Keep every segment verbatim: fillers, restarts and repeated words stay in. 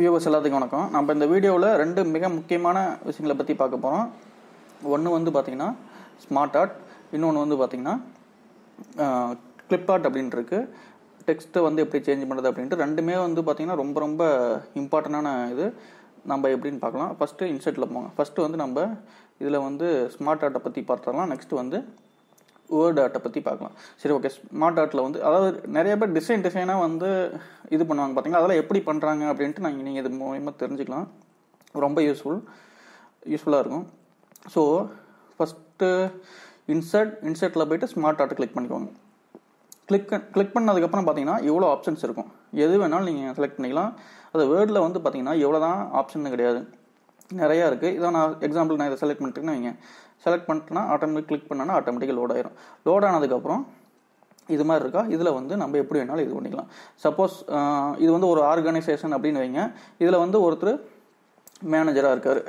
Viewers எல்லாத்துக்கும் வணக்கம். நம்ம இந்த வீடியோவில் ரெண்டு மிக முக்கியமான விஷயங்களை பற்றி பார்க்க போகிறோம். ஒன்று வந்து பார்த்திங்கன்னா ஸ்மார்ட் ஆர்ட், இன்னொன்று வந்து பார்த்திங்கன்னா கிளிப் ஆர்ட் அப்படின்ட்டு இருக்குது. டெக்ஸ்ட்டை வந்து எப்படி சேஞ்ச் பண்ணுறது அப்படின்ட்டு ரெண்டுமே வந்து பார்த்திங்கன்னா ரொம்ப ரொம்ப இம்பார்ட்டண்டான இது. நம்ம எப்படின்னு பார்க்கலாம். ஃபஸ்ட்டு இன்செட்டில் போங்க. ஃபஸ்ட்டு வந்து நம்ம இதில் வந்து ஸ்மார்ட் ஆர்ட்டை பற்றி பார்த்துடலாம். நெக்ஸ்ட்டு வந்து வேர்ட் ஆர்ட்டை பற்றி பார்க்கலாம். சரி, ஓகே. ஸ்மார்ட் ஆர்ட்டில் வந்து அதாவது நிறைய பேர் டிசைன் டிசைனாக வந்து இது பண்ணுவாங்க பார்த்தீங்கன்னா, அதெல்லாம் எப்படி பண்ணுறாங்க அப்படின்ட்டு நாங்கள் நீங்கள் இது மூலமாக தெரிஞ்சுக்கலாம். ரொம்ப யூஸ்ஃபுல் யூஸ்ஃபுல்லாக இருக்கும். ஸோ ஃபஸ்ட்டு இன்சர்ட் இன்சர்ட்டில் போய்ட்டு ஸ்மார்ட் ஆர்ட்டை கிளிக் பண்ணிக்கோங்க. கிளிக் கிளிக் பண்ணதுக்கப்புறம் பார்த்தீங்கன்னா எவ்வளோ ஆப்ஷன்ஸ் இருக்கும், எது வேணாலும் நீங்கள் செலக்ட் பண்ணிக்கலாம். அது வேர்டில் வந்து பார்த்தீங்கன்னா எவ்வளோ தான் ஆப்ஷன் கிடையாது, நிறையா இருக்குது. இதை நான் எக்ஸாம்பிள் நான் இதை செலக்ட் பண்ணிட்டுன்னு வைங்க. செலக்ட் பண்ணிட்டுனா ஆட்டோமேட்டிக் கிளிக் பண்ணோன்னா ஆட்டோமேட்டிக்காக லோட் ஆயிரும். லோட் ஆனதுக்கப்புறம் இது மாதிரி இருக்கா, இதில் வந்து நம்ம எப்படி வேணாலும் இது பண்ணிக்கலாம். சப்போஸ் இது வந்து ஒரு ஆர்கனைசேஷன் அப்படின்னு வைங்க. இதில் வந்து ஒருத்தர் மேனேஜராக இருக்கார்.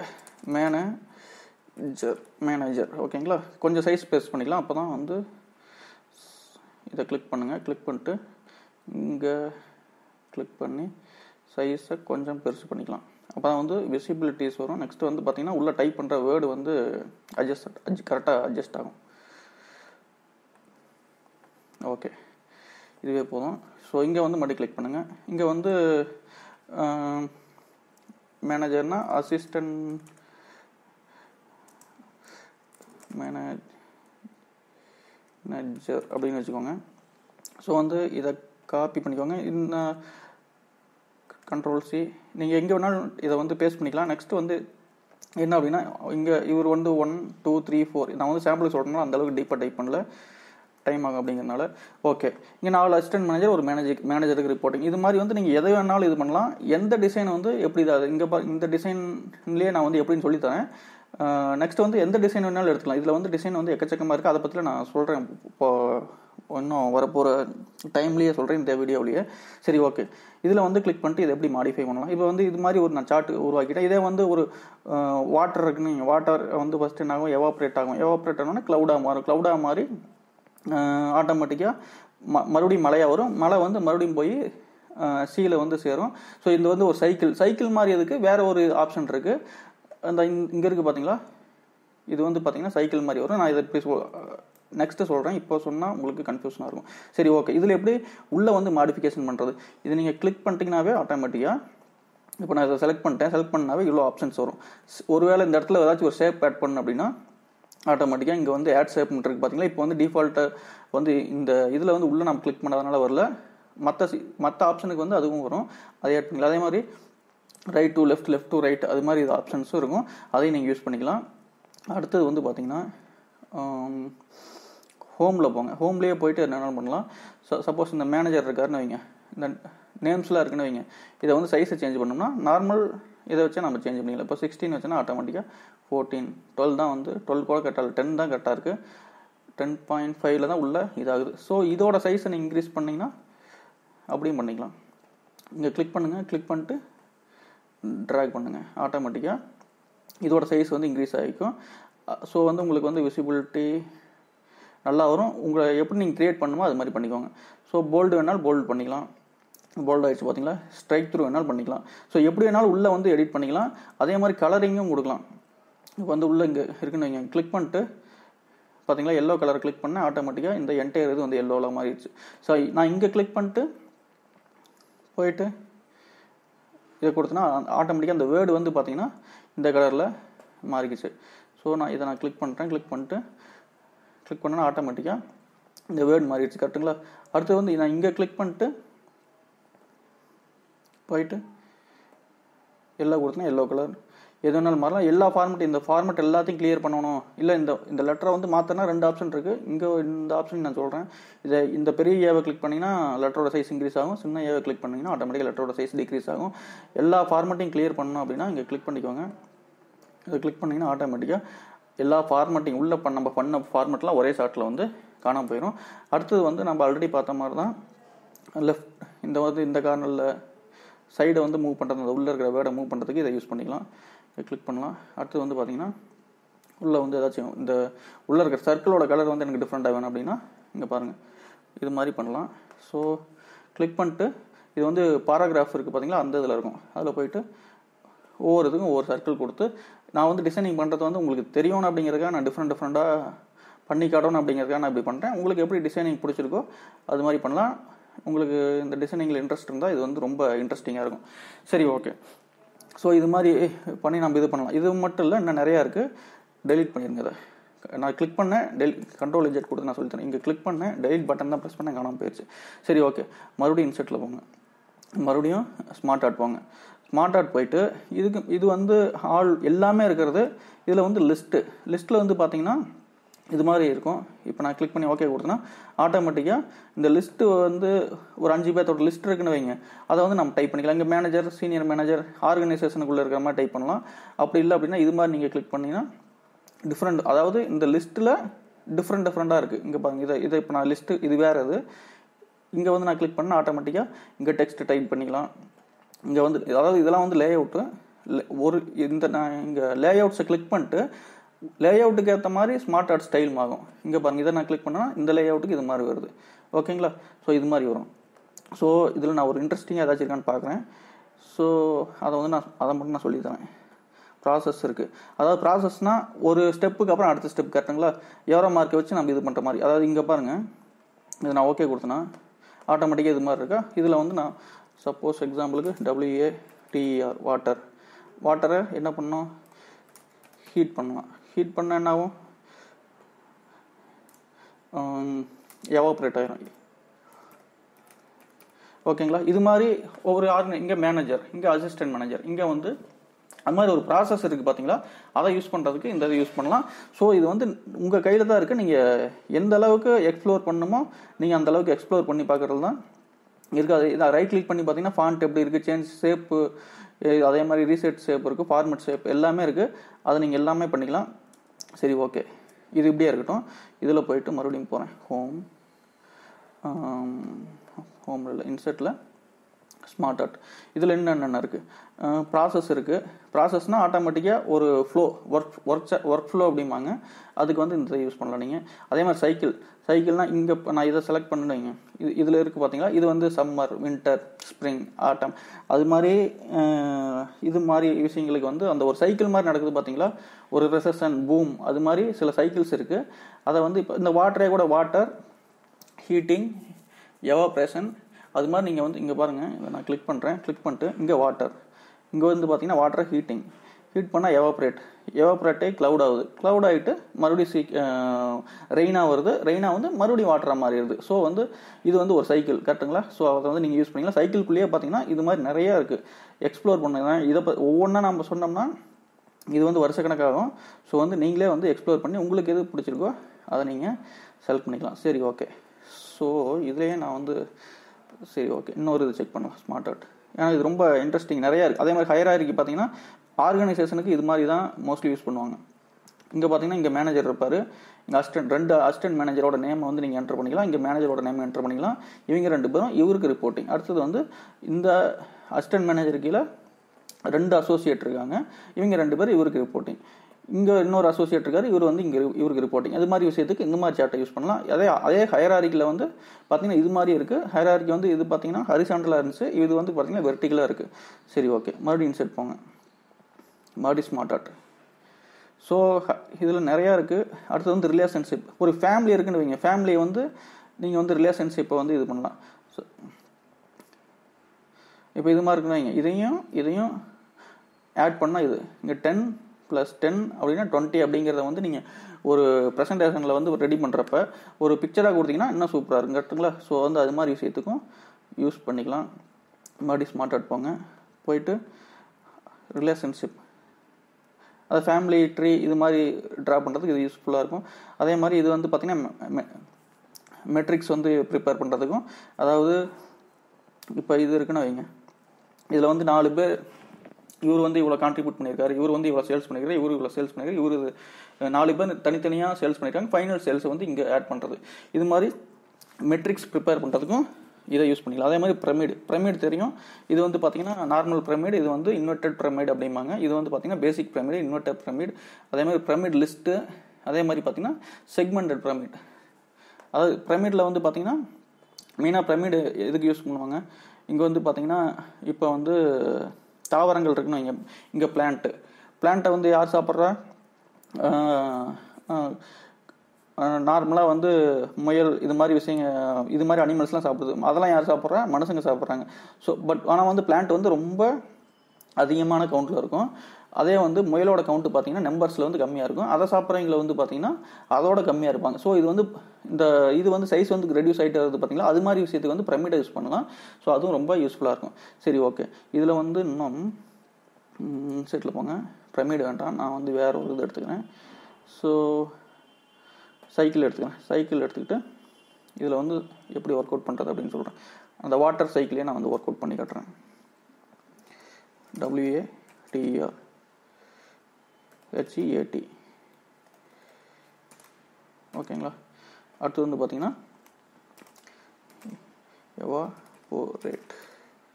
மேனேஜர் மேனேஜர் ஓகேங்களா. கொஞ்சம் சைஸ் ஸ்பேஸ் பண்ணிக்கலாம். அப்போ தான் வந்து இதை கிளிக் பண்ணுங்கள். கிளிக் பண்ணிட்டு இங்கே கிளிக் பண்ணி சைஸை கொஞ்சம் பெருசு பண்ணிக்கலாம். அப்போ தான் வந்து விசிபிலிட்டிஸ் வரும். நெக்ஸ்ட்டு வந்து பார்த்திங்கன்னா உள்ளே டைப் பண்ணுற வேர்டு வந்து அட்ஜஸ்ட் அட்ஜ் கரெக்டாக அட்ஜஸ்ட் ஆகும். ஓகே, இதுவே போதும். ஸோ இங்கே வந்து மறுபடியும் கிளிக் பண்ணுங்கள். இங்கே வந்து மேனேஜர்னால் அசிஸ்டன்ட் மேனேஜ் மேனேஜர் அப்படின்னு வச்சுக்கோங்க. ஸோ வந்து இதை காப்பி பண்ணிக்கோங்க. இன்னும் கண்ட்ரோல் சி, நீங்கள் எங்கே வேணாலும் இதை வந்து பேஸ்ட் பண்ணிக்கலாம். நெக்ஸ்ட்டு வந்து என்ன அப்படின்னா, இங்கே இவர் வந்து ஒன் டூ த்ரீ ஃபோர் நான் வந்து சாம்பிள் சொல்கிறோம்னா அந்தளவுக்கு டீப்பாக டைப் பண்ணல, டைம் ஆகும் அப்படிங்கிறனால. ஓகே, இங்கே நாலு அசிஸ்டன்ட் மேனேஜர், ஒரு மேனேஜர் மேனேஜருக்கு ரிப்போர்ட்டிங். இது மாதிரி வந்து நீங்கள் எதை வேணாலும் இது பண்ணலாம். எந்த டிசைன் வந்து எப்படி இதாக இங்கே பா இந்த டிசைன்லேயே நான் வந்து எப்படின்னு சொல்லித்தரேன். நெக்ஸ்ட் வந்து எந்த டிசைன் வேணாலும் எடுத்துக்கலாம். இதில் வந்து டிசைன் வந்து எக்கச்சக்கமாக இருக்குது. அதை பற்றியில் நான் சொல்கிறேன். இப்போது இன்னும் வரப்போகிற டைம்லேயே சொல்கிறேன், இந்த வீடியோவிலேயே. சரி, ஓகே. இதில் வந்து கிளிக் பண்ணிட்டு இதை எப்படி மாடிஃபை பண்ணலாம். இப்போ வந்து இது மாதிரி ஒரு நான் சார்ட் உருவாக்கிட்டேன். இதே வந்து ஒரு வாட்டர் இருக்குன்னு நீங்கள் வாட்டர் வந்து ஃபஸ்ட்டு என்ன ஆகும், எவாப்ரேட் ஆகும். எவாப்ரேட் ஆனோன்னா க்ளவுடாக மாறும். க்ளவுடாக மாறி ஆட்டோமேட்டிக்காக ம மறுபடியும் மழையாக வரும். மழை வந்து மறுபடியும் போய் சீல வந்து சேரும். ஸோ இது வந்து ஒரு சைக்கிள் சைக்கிள் மாதிரி. அதுக்கு வேறு ஒரு ஆப்ஷன் இருக்குது. அந்த இங்கே இருக்குது பார்த்தீங்களா, இது வந்து பார்த்தீங்கன்னா சைக்கிள் மாதிரி வரும். நான் இதை எப்படி சொல் நெக்ஸ்ட்டு சொல்கிறேன். இப்போ சொன்னால் உங்களுக்கு கன்ஃபியூஷனாக இருக்கும். சரி, ஓகே. இதில் எப்படி உள்ளே வந்து மாடிஃபிகேஷன் பண்ணுறது, இது நீங்கள் கிளிக் பண்ணிட்டீங்கன்னாவே ஆட்டோமேட்டிக்காக இப்போ நான் இதை செலக்ட் பண்ணிட்டேன். செலக்ட் பண்ணாவே இவ்வளோ ஆப்ஷன்ஸ் வரும். ஒருவேளை இந்த இடத்துல ஏதாச்சும் ஒரு ஷேப் ஆட் பண்ணணும் அப்படின்னா ஆட்டோமேட்டிக்காக இங்கே வந்து ஆட் ஷேப் இருக்குது பார்த்தீங்களா. இப்போ வந்து டிஃபால்ட்டு வந்து இந்த இதில் வந்து உள்ளே நம்ம கிளிக் பண்ணாதனால வரல, மற்ற மற்ற ஆப்ஷனுக்கு வந்து அதுவும் வரும். அதை ஆட் பண்ணிக்கலாம். அதே மாதிரி right to left, left to right, அது மாதிரி இது ஆப்ஷன்ஸும் இருக்கும். அதையும் நீங்கள் யூஸ் பண்ணிக்கலாம். அடுத்தது வந்து பார்த்திங்கன்னா ஹோமில் போங்க. ஹோம்லேயே போய்ட்டு என்னென்ன பண்ணலாம். ச சப்போஸ் இந்த மேனேஜர் இருக்காருன்னு வைங்க. இந்த நேம்ஸ்லாம் இருக்குன்னு வைங்க. இதை வந்து சைஸை சேஞ்ச் பண்ணோம்னா நார்மல் இதை வச்சா நம்ம சேஞ்ச் பண்ணிக்கலாம். இப்போ சிக்ஸ்டீன் வச்சோன்னா ஆட்டோமேட்டிக்காக ஃபோர்டீன் டுவெல் தான் வந்து டுவெல் கூட கரெக்டாக டென் தான் கரெக்டாக இருக்குது. டென் பாயிண்ட் ஃபைவ்ல தான் உள்ள இதாகுது. ஸோ இதோட சைஸை நீங்கள் இன்க்ரீஸ் பண்ணிங்கன்னா அப்படியும் பண்ணிக்கலாம். இங்கே கிளிக் பண்ணுங்கள். கிளிக் பண்ணிட்டு ட்ராக் பண்ணுங்கள். ஆட்டோமேட்டிக்காக இதோட சைஸ் வந்து இன்க்ரீஸ் ஆகிக்கும். ஸோ வந்து உங்களுக்கு வந்து விசிபிலிட்டி நல்லா வரும். உங்களை எப்படி நீங்கள் க்ரியேட் பண்ணுமோ அது மாதிரி பண்ணிக்கோங்க. ஸோ போல்டு வேணாலும் போல்டு பண்ணிக்கலாம். போல்டு ஆகிடுச்சு பார்த்தீங்களா. ஸ்ட்ரைக் த்ரூ வேணாலும் பண்ணிக்கலாம். ஸோ எப்படி வேணாலும் உள்ளே வந்து எடிட் பண்ணிக்கலாம். அதே மாதிரி கலரிங்கும் கொடுக்கலாம். இப்போ வந்து உள்ளே இங்கே இருக்குன்னு வைங்க. கிளிக் பண்ணிட்டு பார்த்தீங்களா எல்லோ கலர் கிளிக் பண்ணால் ஆட்டோமேட்டிக்காக இந்த என்டையர் இது வந்து எல்லோவில் மாறிடுச்சு. ஸோ நான் இங்கே கிளிக் பண்ணிட்டு போயிட்டு இதை கொடுத்தனா ஆட்டோமேட்டிக்காக அந்த வேர்டு வந்து பார்த்திங்கன்னா இந்த கலரில் மாறிக்கிச்சு. ஸோ நான் இதை நான் கிளிக் பண்ணுறேன். கிளிக் பண்ணிட்டு கிளிக் பண்ணோன்னா ஆட்டோமேட்டிக்காக இந்த வேர்டு மாறிடுச்சு. கரெக்டுங்களா. அடுத்து வந்து நான் இங்கே கிளிக் பண்ணிட்டு போயிட்டு எல்லோ கொடுத்தனா எல்லோ கலர் எது வேணாலும் மாறலாம். எல்லா ஃபார்மெட் இந்த ஃபார்மெட் எல்லாத்தையும் கிளியர் பண்ணணும். இல்லை இந்த இந்த லெட்டரை வந்து மாற்றினா ரெண்டு ஆப்ஷன் இருக்குது. இங்கே இந்த ஆப்ஷன் நான் சொல்கிறேன். இதை இந்த பெரிய ஏவை கிளிக் பண்ணிங்கன்னா லெட்டரோட சைஸ் இன்க்ரீஸ் ஆகும். சின்ன ஏவை கிளிக் பண்ணிங்கன்னா ஆட்டோமேட்டிக்காக லெட்டரோட சைஸ் டிக்ரீஸ் ஆகும். எல்லா ஃபார்மெட்டையும் கிளியர் பண்ணணும் அப்படின்னா இங்கே கிளிக் பண்ணிக்கோங்க. இதை கிளிக் பண்ணிங்கன்னா ஆட்டோமேட்டிக்காக எல்லா ஃபார்மெட்டையும் உள்ள பண்ண நம்ம பண்ண ஃபார்மெட்லாம் ஒரே ஷாட்டில் வந்து காணாமல் போயிடும். அடுத்தது வந்து நம்ம ஆல்ரெடி பார்த்த மாதிரி தான் லெஃப்ட் இந்த வந்து இந்த கார்னரில் சைடை வந்து மூவ் பண்ணுறது, உள்ளே இருக்கிற வேர்டை மூவ் பண்ணுறதுக்கு இதை யூஸ் பண்ணிக்கலாம். கிளிக் பண்ணலாம். அடுத்து வந்து பார்த்திங்கன்னா உள்ளே வந்து ஏதாச்சும் இந்த உள்ளே இருக்கிற சர்க்கிளோட கலர் வந்து எனக்கு டிஃப்ரெண்ட்டாக வேணும் அப்படின்னா இங்கே பாருங்கள் இது மாதிரி பண்ணலாம். ஸோ கிளிக் பண்ணிட்டு இது வந்து பாராகிராஃப் இருக்குது பார்த்தீங்களா, அந்த இதில் இருக்கும். அதில் போயிட்டு ஒவ்வொரு இதுக்கும் ஒவ்வொரு சர்க்கிள் கொடுத்து, நான் வந்து டிசைனிங் பண்ணுறது வந்து உங்களுக்கு தெரியணும் அப்படிங்கிறதுக்காக நான் டிஃப்ரெண்ட் டிஃப்ரெண்ட்டாக பண்ணி காட்டணும் அப்படிங்கிறதுக்காக நான் இப்படி பண்ணுறேன். உங்களுக்கு எப்படி டிசைனிங் பிடிச்சிருக்கோ அது மாதிரி பண்ணலாம். உங்களுக்கு இந்த டிசைனிங்கில் இன்ட்ரெஸ்ட் இருந்தால் இது வந்து ரொம்ப இன்ட்ரெஸ்டிங்காக இருக்கும். சரி, ஓகே. ஸோ இது மாதிரி பண்ணி நம்ம இது பண்ணலாம். இது மட்டும் இல்லை, இன்னும் நிறையா இருக்குது. டெலிட் பண்ணிடுங்க அதை. நான் கிளிக் பண்ணேன், டெலி கண்ட்ரோல் இன்ஜெட் கொடுத்து நான் சொல்லித்தரேன். இங்கே கிளிக் பண்ணேன், டெலிட் பட்டன் தான் ப்ரெஸ் பண்ணேன், காணாமல் போயிடுச்சு. சரி, ஓகே. மறுபடியும் இன்செட்டில் போங்க, மறுபடியும் ஸ்மார்ட் ஆர்ட் போங்க. ஸ்மார்ட் ஆர்ட் போயிட்டு இதுக்கு இது வந்து ஆல் எல்லாமே இருக்கிறது. இதில் வந்து லிஸ்ட்டு லிஸ்ட்டில் வந்து பார்த்திங்கன்னா இது மாதிரி இருக்கும். இப்போ நான் கிளிக் பண்ணி ஓகே கொடுத்தேன்னா ஆட்டோமேட்டிக்காக இந்த லிஸ்ட்டு வந்து ஒரு அஞ்சு பேர்த்தோட லிஸ்ட் இருக்குன்னு வைங்க, அதை வந்து நம்ம டைப் பண்ணிக்கலாம். இங்கே மேனேஜர், சீனியர் மேனேஜர், ஆர்கனைசேஷனுக்குள்ளே இருக்கிற மாதிரி டைப் பண்ணலாம். அப்படி இல்லை அப்படின்னா இது மாதிரி நீங்கள் கிளிக் பண்ணிங்கன்னா டிஃப்ரெண்ட், அதாவது இந்த லிஸ்ட்டில் டிஃப்ரெண்ட் டிஃப்ரெண்ட்டாக இருக்குது. இங்கே பாருங்கள், இதை இதை இப்போ நான் லிஸ்ட்டு இது வேறு இது, இங்கே வந்து நான் கிளிக் பண்ணால் ஆட்டோமேட்டிக்காக இங்கே டெக்ஸ்ட்டு டைப் பண்ணிக்கலாம். இங்கே வந்து அதாவது இதெல்லாம் வந்து லே அவுட்டு. ஒரு இந்த நான் இங்கே லே அவுட்ஸை கிளிக் பண்ணிட்டு லே அவுட்டுக்கு ஏற்ற மாதிரி ஸ்மார்ட் ஆர்ட் ஸ்டைல் ஆகும். இங்கே பாருங்கள், இதை நான் கிளிக் பண்ணேன்னா இந்த லே அவுட்டுக்கு இது மாதிரி வருது. ஓகேங்களா? ஸோ இது மாதிரி வரும். ஸோ இதில் நான் ஒரு இன்ட்ரெஸ்டிங்காக ஏதாச்சும் இருக்கான்னு பார்க்குறேன். ஸோ அதை வந்து நான் அதை மட்டும் நான் சொல்லித்தரேன். ப்ராசஸ் இருக்குது. அதாவது ப்ராசஸ்னால் ஒரு ஸ்டெப்புக்கு அப்புறம் அடுத்த ஸ்டெப், கரெக்டுங்களா? எவரோ மார்க்கை வச்சு நம்ம இது பண்ணுற மாதிரி. அதாவது இங்கே பாருங்கள், இது நான் ஓகே கொடுத்தேன்னா ஆட்டோமேட்டிக்காக இது மாதிரி இருக்கா. இதில் வந்து நான் சப்போஸ் எக்ஸாம்பிளுக்கு டபிள்யூஏடிஆர் வாட்டர் வாட்டரை என்ன பண்ணோம், ஹீட் பண்ணலாம். ஹீட் பண்ண என்ன ஆகும், எவாப்ரேட் ஆகிரும். ஓகேங்களா? இது மாதிரி ஒவ்வொரு ஆர்கனை, இங்கே மேனேஜர், இங்கே அசிஸ்டன்ட் மேனேஜர், இங்கே வந்து அது மாதிரி ஒரு ப்ராசஸ் இருக்குது பார்த்தீங்களா. அதை யூஸ் பண்ணுறதுக்கு இந்த இதை யூஸ் பண்ணலாம். ஸோ இது வந்து உங்கள் கையில் தான் இருக்குது. நீங்கள் எந்த அளவுக்கு எக்ஸ்ப்ளோர் பண்ணணுமோ நீங்கள் அந்தளவுக்கு எக்ஸ்ப்ளோர் பண்ணி பார்க்குறது தான் இருக்காது. இதை ரைட் கிளிக் பண்ணி பார்த்தீங்கன்னா ஃபாண்ட் எப்படி இருக்குது, சேஞ்ச் ஷேப்பு, அதே மாதிரி ரீசெட் ஷேப் இருக்குது, ஃபார்மெட் ஷேப் எல்லாமே இருக்குது. அதை நீங்கள் எல்லாமே பண்ணிக்கலாம். சரி, ஓகே. இது இப்படியே இருக்கட்டும். இதில் போயிட்டு மறுபடியும் போகிறேன், ஹோம் ஹோம் இல்லை இன்செட்டில் ஸ்மார்ட் ஆர்ட். இதில் என்னென்ன இருக்குது, ப்ராசஸ் இருக்குது. ப்ராசஸ்னால் ஆட்டோமேட்டிக்காக ஒரு flow, work work work flow அப்படிம்பாங்க. அதுக்கு வந்து இந்த யூஸ் பண்ணலாம் நீங்கள். அதே மாதிரி சைக்கிள் சைக்கிள்னால் இங்கே நான் இதை செலக்ட் பண்ணுவேங்க. இது இதில் இருக்குது பார்த்தீங்களா, இது வந்து சம்மர், வின்டர், ஸ்ப்ரிங், ஆட்டம். அது மாதிரி இது மாதிரி விஷயங்களுக்கு வந்து அந்த ஒரு சைக்கிள் மாதிரி நடக்குது பார்த்தீங்களா, ஒரு ரெசன் பூம். அது மாதிரி சில சைக்கிள்ஸ் இருக்குது. அதை வந்து இப்போ இந்த வாட்டரே கூட, வாட்டர், ஹீட்டிங், எவாப்ரேஷன், அது மாதிரி நீங்கள் வந்து இங்கே பாருங்கள், இதை நான் கிளிக் பண்ணுறேன். கிளிக் பண்ணிட்டு இங்கே வாட்டர், இங்கே வந்து பார்த்தீங்கன்னா வாட்டர் ஹீட்டிங், ஹீட் பண்ணால் எவாப்ரேட், எவாப்ரேட்டே க்ளவுட் ஆகுது, க்ளவுட் ஆகிட்டு மறுபடியும் சீ ரெயினாக வருது, ரெயினாக வந்து மறுபடியும் வாட்டராக மாறிடுது. ஸோ வந்து இது வந்து ஒரு சைக்கிள், கரெக்டுங்களா? ஸோ அதை வந்து நீங்கள் யூஸ் பண்ணிக்கலாம். சைக்கிள்குள்ளேயே பார்த்தீங்கன்னா இது மாதிரி நிறையா இருக்குது. எக்ஸ்ப்ளோர் பண்ணுங்க. இதை ப ஒவ்வொன்றா நம்ம சொன்னோம்னா இது வந்து வருஷக்கணக்காகும். ஸோ வந்து நீங்களே வந்து எக்ஸ்ப்ளோர் பண்ணி உங்களுக்கு எது பிடிச்சிருக்கோ அதை நீங்கள் செலக்ட் பண்ணிக்கலாம். சரி, ஓகே. ஸோ இதுலேயே நான் வந்து சரி, ஓகே, இன்னொரு இது செக் பண்ணலாம் ஸ்மார்ட் ஆர்ட். ஏன்னா இது ரொம்ப இன்ட்ரெஸ்டிங் நிறையா இருக்குது. அதே மாதிரி ஹையரார்க்கி பார்த்தீங்கன்னா ஆர்கனைசேஷனுக்கு இது மாதிரி தான் மோஸ்ட்லி யூஸ் பண்ணுவாங்க. இங்கே பார்த்தீங்கன்னா இங்கே மேனேஜர் இருப்பார், இங்கே அசிஸ்டன்ட், ரெண்டு அசிஸ்டன்ட் மேனேஜரோட நேமை வந்து நீங்கள் என்ட்ரு பண்ணிக்கலாம். இங்கே மேனேஜரோட நேம் என்ட்ரு பண்ணிக்கலாம். இவங்க ரெண்டு பேரும் இவருக்கு ரிப்போர்ட்டிங். அடுத்தது வந்து இந்த அசிஸ்டன்ட் மேனேஜர் கீழே ரெண்டு அசோசியேட் இருக்காங்க, இவங்க ரெண்டு பேரும் இவருக்கு ரிப்போர்ட்டிங். இங்கே இன்னொரு அசோசியேட் இருக்கார், இவர் வந்து இங்கே இவருக்கு ரிப்போர்ட்டிங். அது மாதிரி விஷயத்துக்கு இந்த மாதிரி சார்ட்டை யூஸ் பண்ணலாம். அதே அதே ஹையரார்க்கியில் வந்து பார்த்திங்கன்னா இது மாதிரி இருக்குது. ஹையரார்க்கி வந்து இது பார்த்திங்கன்னா ஹரிசாண்டலாக இருந்துச்சு, இது வந்து பார்த்திங்கன்னா வெர்டிகலாக இருக்குது. சரி, ஓகே. மறுபடியும் இன்செட் போங்க, மறுபடியும் ஸ்மார்ட் ஆர்ட். ஸோ இதில் நிறையா இருக்குது. அடுத்தது வந்து ரிலேஷன்ஷிப். ஒரு ஃபேமிலி இருக்குன்னு வைங்க, ஃபேமிலியை வந்து நீங்கள் வந்து ரிலேஷன்ஷிப்பை வந்து இது பண்ணலாம். ஸோ இப்போ இது மாதிரி இருக்குன்னு வைங்க, இதையும் இதையும் ஆட் பண்ணால் இது இங்கே டென் ப்ளஸ் டென் அப்படின்னா டுவெண்ட்டி அப்படிங்கிறத வந்து நீங்கள் ஒரு ப்ரெசன்டேஷனில் வந்து ரெடி பண்ணுறப்ப ஒரு பிக்சராக கொடுத்தீங்கன்னா இன்னும் சூப்பராக இருக்கும், கரெக்டுங்களா? ஸோ வந்து அது மாதிரி விஷயத்துக்கும் யூஸ் பண்ணிக்கலாம். மறுபடியும் ஸ்மார்ட் ஆர்ட் போங்க, போயிட்டு ரிலேஷன்ஷிப், அது ஃபேமிலி ட்ரீ இது மாதிரி ட்ரா பண்ணுறதுக்கு இது யூஸ்ஃபுல்லாக இருக்கும். அதே மாதிரி இது வந்து பார்த்திங்கன்னா மெட்ரிக்ஸ் வந்து ப்ரிப்பேர் பண்ணுறதுக்கும், அதாவது இப்போ இது இருக்குன்னு வைங்க, இதில் வந்து நாலு பேர், இவர் வந்து இவ்வளோ கான்ட்ரிபியூட் பண்ணியிருக்காரு, இவர் வந்து இவ்வளோ சேல்ஸ் பண்ணியிருக்காரு, இவர் இவ்வளோ சேல்ஸ் பண்ணியிருக்காரு, இவர் நாலு பேர் தனித்தனியாக சேல்ஸ் பண்ணியிருக்காங்க, ஃபைனல் சேல்ஸை வந்து இங்கே ஆட் பண்ணுறது. இது மாதிரி மெட்ரிக்ஸ் ப்ரிப்பேர் பண்ணுறதுக்கும் இதை யூஸ் பண்ணிக்கலாம். அதே மாதிரி பிரமிடு பிரமிடு தெரியும், இது வந்து பார்த்திங்கன்னா நார்மல் பிரமிடு, இது வந்து இன்வெர்டட் பிரமிடு அப்படிம்பாங்க. இது வந்து பார்த்திங்கன்னா பேசிக் பிரமிடு, இன்வெர்டட் பிரமிடு, அதே மாதிரி பிரமிட் லிஸ்ட்டு, அதே மாதிரி பார்த்திங்கன்னா செக்மெண்டட் பிரமிட். அதாவது பிரமிடில் வந்து பார்த்திங்கன்னா மெயினாக பிரமிடு எதுக்கு யூஸ் பண்ணுவாங்க, இங்கே வந்து பார்த்திங்கன்னா இப்போ வந்து தாவரங்கள் இருக்குன்னு இங்கே இங்கே பிளான்ட்டு பிளான்ட்டை வந்து யார் சாப்பிட்றா? நார்மலாக வந்து முயல் இது மாதிரி விஷயங்க இது மாதிரி அனிமல்ஸ்லாம் சாப்பிடுது. அதெல்லாம் யார் சாப்பிட்றா? மனுஷங்க சாப்பிட்றாங்க. ஸோ பட் ஆனால் வந்து பிளான்ட் வந்து ரொம்ப அதிகமான கவுண்டில் இருக்கும். அதே வந்து முயலோட கவுண்ட்டு பார்த்திங்கன்னா நம்பர்ஸில் வந்து கம்மியாக இருக்கும். அதை சாப்பிட்றவங்கள வந்து பார்த்திங்கன்னா அதோட கம்மியாக இருப்பாங்க. ஸோ இது வந்து இந்த இது வந்து சைஸ் வந்து ரெடியூஸ் ஆகிட்டு வருது பார்த்திங்களா, அது மாதிரி விஷயத்துக்கு வந்து பிரமிடை யூஸ் பண்ணலாம். ஸோ அதுவும் ரொம்ப யூஸ்ஃபுல்லாக இருக்கும். சரி, ஓகே. இதில் வந்து இன்னும் இன்சைட்டில் போங்க, பிரமிடு வேண்டாம், நான் வந்து வேறு ஒரு இது எடுத்துக்கிறேன். ஸோ சைக்கிள் எடுத்துக்கிறேன். சைக்கிள் எடுத்துக்கிட்டு இதில் வந்து எப்படி ஒர்க் அவுட் பண்ணுறது அப்படின்னு சொல்கிறேன். அந்த வாட்டர் சைக்கிளே நான் வந்து ஒர்க் அவுட் பண்ணி கட்டுறேன். டபிள்யூஏடிஆர் ஹெச்இஏடி, ஓகேங்களா? அடுத்து வந்து பார்த்தீங்கன்னா எவாபோரேட்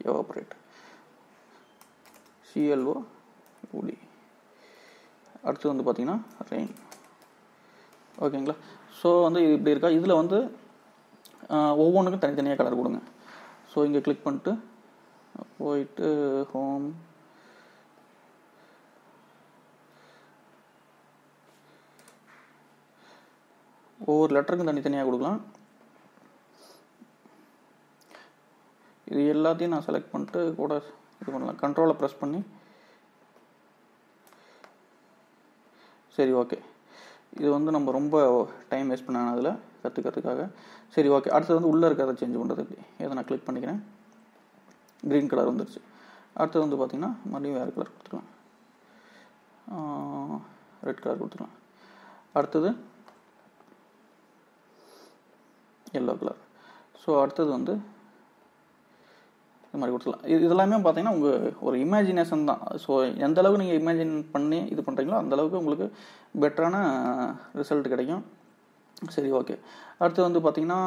எவாபரேட் சிஎல்ஓ ஓடி. அடுத்து வந்து பார்த்தீங்கன்னா ரெயின், ஓகேங்களா? ஸோ வந்து இது இப்படி இருக்கா? இதில் வந்து ஒவ்வொன்றுக்கும் தனித்தனியாக கலர் கொடுங்க. ஸோ இங்கே கிளிக் பண்ணிட்டு போயிட்டு ஹோம், ஒவ்வொரு லெட்டருக்கும் தனித்தனியாக கொடுக்கலாம். இது எல்லாத்தையும் நான் செலக்ட் பண்ணிட்டு கூட இது பண்ணலாம், கண்ட்ரோலை ப்ரெஸ் பண்ணி. சரி, ஓகே. இது வந்து நம்ம ரொம்ப டைம் வேஸ்ட் பண்ண அதில் கற்றுக்கிறதுக்காக. சரி, ஓகே. அடுத்தது வந்து உள்ளே இருக்கிறத சேஞ்ச் பண்ணுறது எப்படி, இதை நான் கிளிக் பண்ணிக்கிறேன். க்ரீன் கலர் வந்துருச்சு. அடுத்தது வந்து பார்த்திங்கன்னா மறுபடியும் வேறு கலர் கொடுத்துக்கலாம், ரெட் கலர் கொடுத்துக்கலாம். அடுத்தது எல்லோ கலர். ஸோ அடுத்தது வந்து இது மாதிரி கொடுத்துக்கலாம். இது இதெல்லாமே பார்த்திங்கன்னா உங்கள் ஒரு இமேஜினேஷன் தான். ஸோ எந்தளவுக்கு நீங்கள் இமேஜின் பண்ணி இது பண்ணுறீங்களோ அந்தளவுக்கு உங்களுக்கு பெட்டரான ரிசல்ட் கிடைக்கும். சரி, ஓகே. அடுத்து வந்து பார்த்திங்கன்னா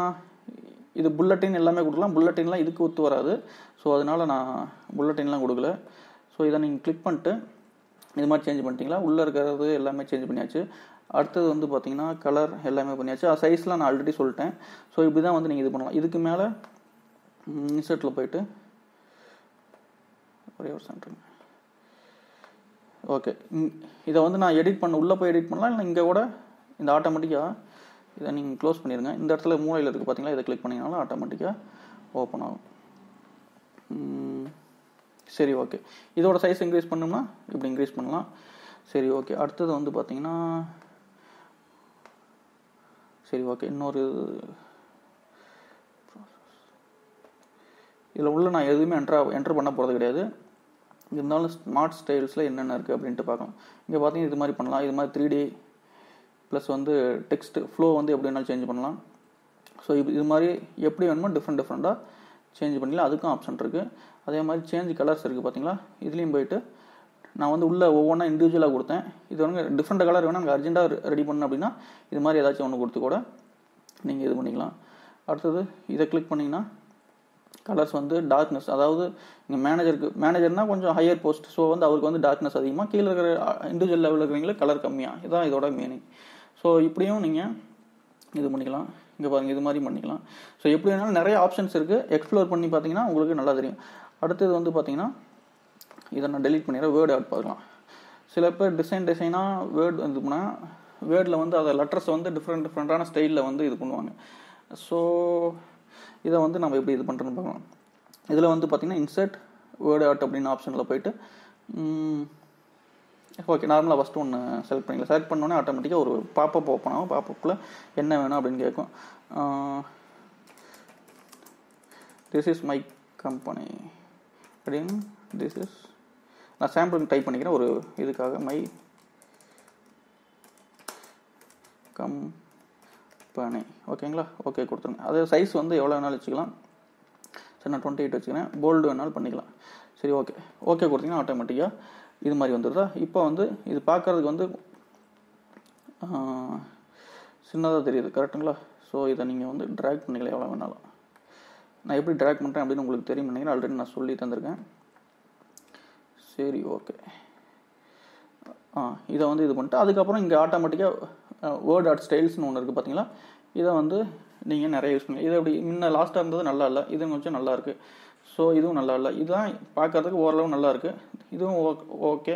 இது புல்லட்டின் எல்லாமே கொடுக்கலாம். புல்லட்டின்லாம் இதுக்கு ஒத்து வராது. ஸோ அதனால் நான் புல்லட்டின்லாம் கொடுக்கல. ஸோ இதை நீங்கள் கிளிக் பண்ணிட்டு இது மாதிரி சேஞ்ச் பண்ணிட்டீங்களா, உள்ளே இருக்கிறது எல்லாமே சேஞ்ச் பண்ணியாச்சு. அடுத்தது வந்து பார்த்திங்கன்னா கலர் எல்லாமே பண்ணியாச்சு. சைஸ்லாம் நான் ஆல்ரெடி சொல்லிட்டேன். ஸோ இப்படி தான் வந்து நீங்கள் இது பண்ணலாம். இதுக்கு மேலே இன்சர்ட்டில் போயிட்டு ஒரே ஒரு சென்ட்ருங்க, ஓகே. இதை வந்து நான் எடிட் பண்ண உள்ளே போய் எடிட் பண்ணலாம். இல்லை இங்கே கூட இந்த ஆட்டோமேட்டிக்காக இதை நீங்கள் க்ளோஸ் பண்ணிடுங்க. இந்த இடத்துல மூலையில் இருக்குது பார்த்திங்களா, இதை கிளிக் பண்ணிங்கனாலும் ஆட்டோமேட்டிக்காக ஓப்பன் ஆகும். சரி, ஓகே. இதோட சைஸ் இன்க்ரீஸ் பண்ணோம்னா இப்படி இன்க்ரீஸ் பண்ணலாம். சரி, ஓகே. அடுத்தது வந்து பார்த்திங்கன்னா சரி, ஓகே. இன்னொரு இதில் உள்ள நான் எதுவுமே என்ட்ரா என்ட்ரு பண்ண போகிறது கிடையாது. இருந்தாலும் ஸ்மார்ட் ஸ்டைல்ஸில் என்னென்ன இருக்குது அப்படின்ட்டு பார்க்கலாம். இங்கே பார்த்திங்கன்னா இது மாதிரி பண்ணலாம். இது மாதிரி த்ரீ டி ப்ளஸ் வந்து டெக்ஸ்ட் ஃப்ளோ வந்து எப்படி வேணாலும் சேஞ்ச் பண்ணலாம். ஸோ இது இது மாதிரி எப்படி வேணுமோ டிஃப்ரெண்ட் டிஃப்ரெண்ட்டாக சேஞ்ச் பண்ணலாம். அதுக்கும் ஆப்ஷன் இருக்குது. அதே மாதிரி சேஞ்ச் கலர்ஸ் இருக்குது பார்த்திங்களா. இதுலேயும் போயிட்டு நான் வந்து உள்ளே ஒவ்வொன்றா இண்டிவிஜுவலாக கொடுத்தேன். இது வந்து டிஃப்ரெண்ட் கலர் வேணால் நமக்கு அர்ஜென்ட்டாக ரெடி பண்ணணும் அப்படின்னா இது மாதிரி ஏதாச்சும் ஒன்று கொடுத்து கூட நீங்கள் இது பண்ணிக்கலாம். அடுத்தது இதை கிளிக் பண்ணிங்கன்னா கலர்ஸ் வந்து டார்க்னஸ், அதாவது இங்கே மேனேஜருக்கு மேனேஜர்னால் கொஞ்சம் ஹையர் போஸ்ட். ஸோ வந்து அவருக்கு வந்து டார்க்னஸ் அதிகமாக, கீழே இருக்கிற இண்டிவிஜுவல் லெவலில் இருக்கிறவங்களுக்கு கலர் கம்மியாக. இதுதான் இதோட மீனிங். ஸோ இப்படியும் நீங்கள் இது பண்ணிக்கலாம். இங்கே பாருங்கள், இது மாதிரி பண்ணிக்கலாம். ஸோ எப்படி வேணாலும் நிறைய ஆப்ஷன்ஸ் இருக்குது. எக்ஸ்ப்ளோர் பண்ணி பார்த்தீங்கன்னா உங்களுக்கு நல்லா தெரியும். அடுத்தது வந்து பார்த்திங்கன்னா இதை நான் டெலிட் பண்ணிடுறேன். வேர்டு ஆட் பார்க்கலாம். சில பேர் டிசைன் டிசைனாக வேர்டு இது பண்ணால் வேர்டில் வந்து அதை லெட்டர்ஸ் வந்து டிஃப்ரெண்ட் டிஃப்ரெண்ட்டான ஸ்டைலில் வந்து இது பண்ணுவாங்க. ஸோ இதை வந்து நம்ம எப்படி இது பண்ணுறோன்னு பார்க்கலாம். இதில் வந்து பார்த்திங்கன்னா இன்சர்ட் வேர்டு ஆட் அப்படின்னு ஆப்ஷனில் போயிட்டு ஓகே, நார்மலாக ஃபஸ்ட்டு ஒன்று செலக்ட் பண்ணிக்கலாம். செலக்ட் பண்ணோன்னே ஆட்டோமேட்டிக்காக ஒரு பாப்பப் ஓப்பன் ஆகும். பாப்பப்பில் என்ன வேணும் அப்படின்னு கேட்கும். திஸ் இஸ் மை கம்பெனி அப்படின்னு திஸ் இஸ் நான் சாம்பிள் டைப் பண்ணிக்கிறேன் ஒரு இதுக்காக. மை கம்பெனி, ஓகேங்களா? ஓகே கொடுத்துருங்க. அது சைஸ் வந்து எவ்வளோ வேணாலும் வச்சுக்கலாம். சரி, நான் டுவெண்ட்டி எயிட் வச்சுக்கிறேன். போல்டு வேணாலும் பண்ணிக்கலாம். சரி, ஓகே. ஓகே கொடுத்திங்கன்னா ஆட்டோமேட்டிக்காக இது மாதிரி வந்துடுதா. இப்போ வந்து இது பார்க்குறதுக்கு வந்து சின்னதாக தெரியுது, கரெக்டுங்களா? ஸோ இதை நீங்கள் வந்து ட்ராக் பண்ணிக்கலாம் எவ்வளோ வேணாலும். நான் எப்படி ட்ராக் பண்ணுறேன் அப்படின்னு உங்களுக்கு தெரியும் நினைக்கிறேன். ஆல்ரெடி நான் சொல்லி தந்திருக்கேன். சரி, ஓகே. ஆ இதை வந்து இது பண்ணிட்டு அதுக்கப்புறம் இங்கே ஆட்டோமேட்டிக்காக வேர்ட் ஆர்ட் ஸ்டைல்ஸ்னு ஒன்று இருக்குது பார்த்தீங்களா. இதை வந்து நீங்கள் நிறைய யூஸ் பண்ணி இதை எப்படி முன்ன லாஸ்ட்டாக இருந்தது நல்லா இல்லை, இது கொஞ்சம் நல்லாயிருக்கு. ஸோ இதுவும் நல்லா இல்லை. இதுதான் பார்க்கறதுக்கு ஓரளவு நல்லா இருக்குது, இதுவும் ஓகே.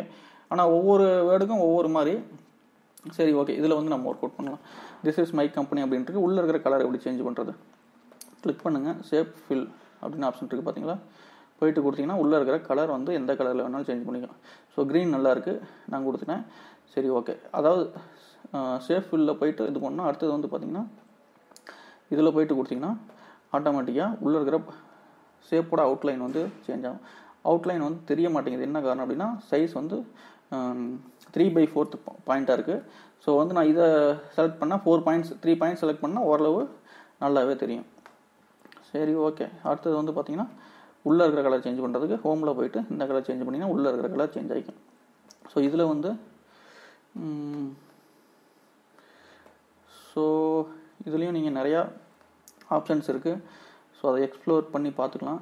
ஆனால் ஒவ்வொரு வேர்டுக்கும் ஒவ்வொரு மாதிரி. சரி, ஓகே, இதில் வந்து நம்ம ஒர்க் அவுட் பண்ணலாம். திஸ் இஸ் மை கம்பெனி அப்படின்ட்டு உள்ளே இருக்கிற கலர் எப்படி சேஞ்ச் பண்ணுறது, கிளிக் பண்ணுங்கள். ஷேப் ஃபில் அப்படின்னு ஆப்ஷன் இருக்குது பார்த்தீங்களா. போயிட்டு கொடுத்தீங்கன்னா உள்ளே இருக்கிற கலர் வந்து எந்த கலரில் வேணாலும் சேஞ்ச் பண்ணிக்கலாம். ஸோ க்ரீன் நல்லாயிருக்கு, நான் கொடுத்துட்டேன். சரி, ஓகே. அதாவது ஷேப் ஃபில்லில் போயிட்டு இது பண்ணால் அடுத்தது வந்து பார்த்திங்கன்னா இதில் போயிட்டு கொடுத்திங்கன்னா ஆட்டோமேட்டிக்காக உள்ளே இருக்கிற ஷேப்போட அவுட்லைன் வந்து சேஞ்ச் ஆகும். அவுட்லைன் வந்து தெரிய மாட்டேங்குது. என்ன காரணம் அப்படின்னா சைஸ் வந்து த்ரீ பை ஃபோர்த்து பாயிண்ட்டாக இருக்குது. ஸோ வந்து நான் இதை செலக்ட் பண்ணால் four points three points select பண்ணால் ஓரளவு நல்லாவே தெரியும். சரி, ஓகே. அடுத்தது வந்து பார்த்திங்கன்னா உள்ளே இருக்கிற கலர் சேஞ்ச் பண்ணுறதுக்கு ஹோமில் போயிட்டு இந்த கலர் சேஞ்ச் பண்ணிங்கன்னா உள்ளே இருக்கிற கலர் சேஞ்ச் ஆகிக்கும். ஸோ இதில் வந்து ஸோ இதுலேயும் நீங்கள் நிறையா ஆப்ஷன்ஸ் இருக்குது. ஸோ அதை எக்ஸ்ப்ளோர் பண்ணி பார்த்துக்கலாம்.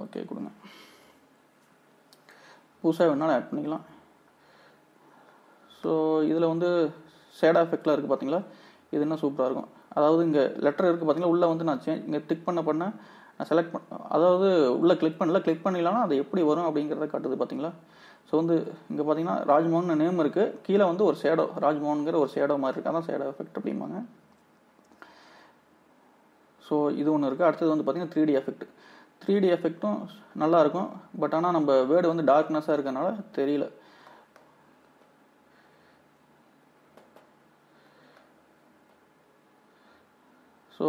ஓகே, கொடுங்க. புதுசாக வேணாலும் ஆட் பண்ணிக்கலாம். ஸோ இதில் வந்து ஷேடா எஃபெக்ட்லாம் இருக்குது பார்த்தீங்களா, இது என்ன சூப்பராக இருக்கும். அதாவது இங்கே லெட்டர் இருக்குது பார்த்தீங்களா, உள்ளே வந்து நான் சேஞ்ச் இங்கே டிக் பண்ண பண்ண நான் செலக்ட் பண்ண அதாவது உள்ளே கிளிக் பண்ணல கிளிக் பண்ணிடலாம்னா அது எப்படி வரும் அப்படிங்கிறத காட்டுது பார்த்தீங்களா. ஸோ வந்து இங்கே பார்த்தீங்கன்னா ராஜ்மோகன் நேம் இருக்குது, கீழே வந்து ஒரு ஷேடோ ராஜ்மோகன்கிற ஒரு ஷேடோ மாதிரி இருக்குது, அதான் ஷேடா எஃபெக்ட் அப்படிம்பாங்க. ஸோ இது ஒன்று இருக்குது. அடுத்தது வந்து பார்த்தீங்கன்னா three D effect. Three D எஃபெக்ட்டும் நல்லாயிருக்கும். பட் ஆனால் நம்ம வேர்டு வந்து டார்க்னஸாக இருக்கிறதுனால தெரியல. ஸோ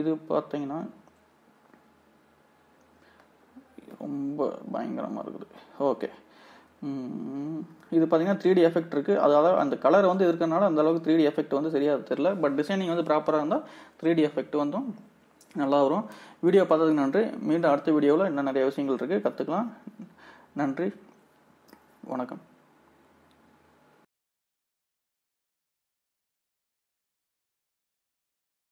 இது பார்த்தீங்கன்னா ரொம்ப பயங்கரமாக இருக்குது. ஓகே, இது பார்த்தீங்கன்னா த்ரீ டி எஃபெக்ட் இருக்குது. அதாவது அந்த கலர் வந்து இருக்கிறனால அந்தளவுக்கு த்ரீ டி எஃபெக்ட் வந்து சரியாக தெரியல. பட் டிசைனிங் வந்து ப்ராப்பராக இருந்தால் த்ரீ டி எஃபெக்ட் வந்து நல்லா வரும். வீடியோ பார்த்ததுக்கு நன்றி. மீண்டும் அடுத்த வீடியோவில் இன்னும் நிறைய விஷயங்கள் இருக்குது, கற்றுக்கலாம். நன்றி, வணக்கம்.